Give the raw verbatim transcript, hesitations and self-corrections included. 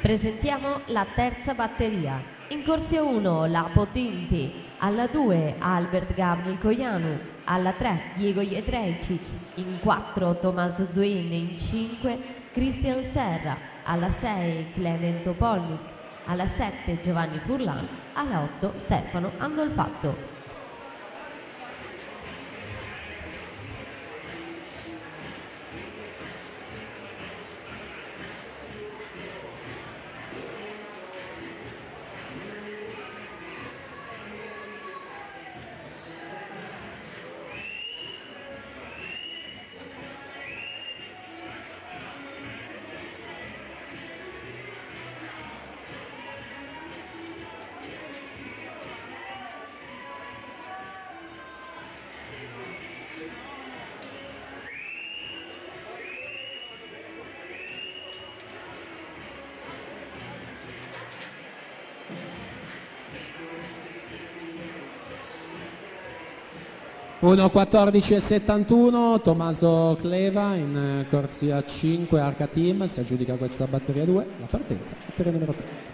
Presentiamo la terza batteria. In corsia uno Lapo Tinti, alla due Albert Gavniel Coiano, alla tre Diego Iedrejcic, in quattro Tommaso Zuin, in cinque Christian Serra, alla sei Clemento Polnik, alla sette Giovanni Furlan, alla otto Stefano Andolfatto. uno quattordici settantuno, Tommaso Cleva in corsia cinque Arca Team, si aggiudica questa batteria due, la partenza, batteria numero tre.